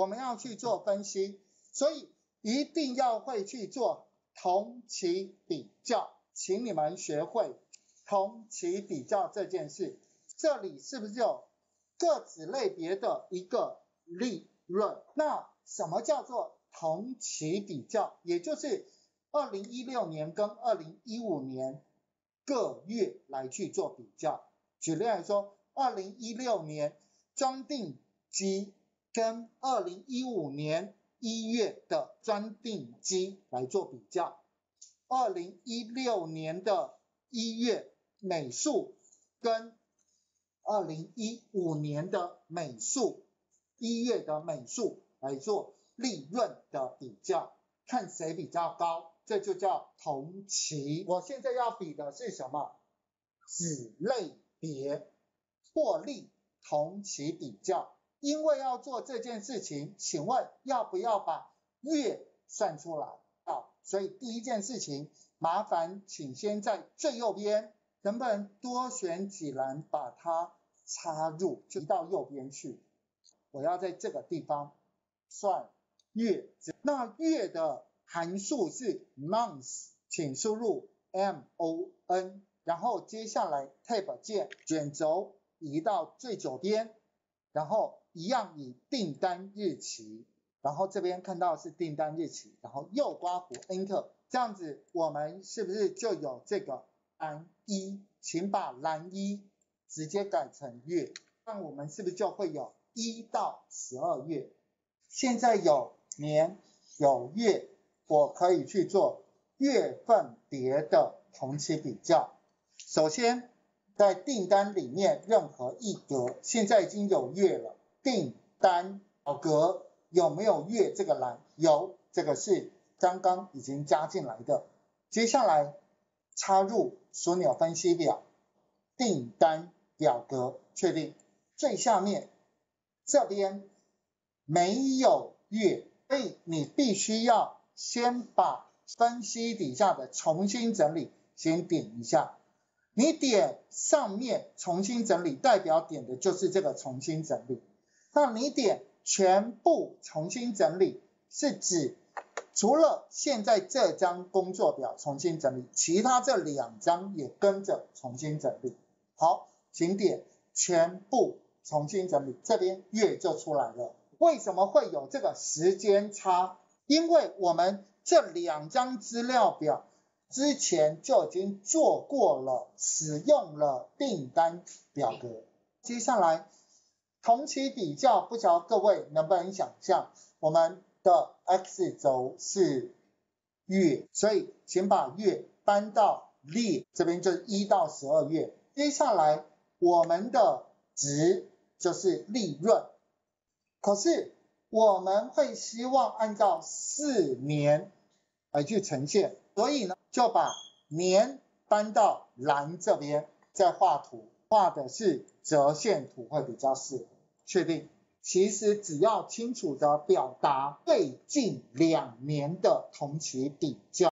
我们要去做分析，所以一定要会去做同期比较，请你们学会同期比较这件事。这里是不是有各子类别的一个利润？那什么叫做同期比较？也就是2016年跟2015年各月来去做比较。举例来说，2016年专定机跟2015年1月的专定机来做比较，2016年的1月美术跟2015年的美术1月的美术来做利润的比较，看谁比较高，这就叫同期。我现在要比的是什么？子类别获利同期比较。因为要做这件事情，请问要不要把月算出来？好，所以第一件事情，麻烦请先在最右边，能不能多选几栏把它插入，移到右边去。我要在这个地方算月，那月的函数是 month， 请输入 MON， 然后接下来 Tab 键卷轴移到最左边，然后一样以订单日期，然后这边看到是订单日期，然后右刮弧 Enter， 这样子我们是不是就有这个栏一？请把栏一直接改成月，那我们是不是就会有1到12月？现在有年有月，我可以去做月份别的同期比较。首先在订单里面任何一格，现在已经有月了，订单表格有没有月这个栏？有，这个是刚刚已经加进来的。接下来插入枢纽分析表，订单表格确定，最下面这边没有月，所以你必须要先把分析底下的重新整理先点一下，你点上面重新整理，代表点的就是这个重新整理。那你点全部重新整理，是指除了现在这张工作表重新整理，其他这两张也跟着重新整理。好，请点全部重新整理，这边月就出来了。为什么会有这个时间差？因为我们这两张资料表之前就已经做过了，使用了订单表格。接下来同期比较，不晓得各位能不能想象，我们的 X 轴是月，所以请把月搬到列，这边就是1到12月。接下来我们的值就是利润，可是我们会希望按照4年来去呈现，所以呢就把年搬到栏这边，再画图，画的是折线图会比较适合。确定，其实只要清楚的表达最近2年的同期比较，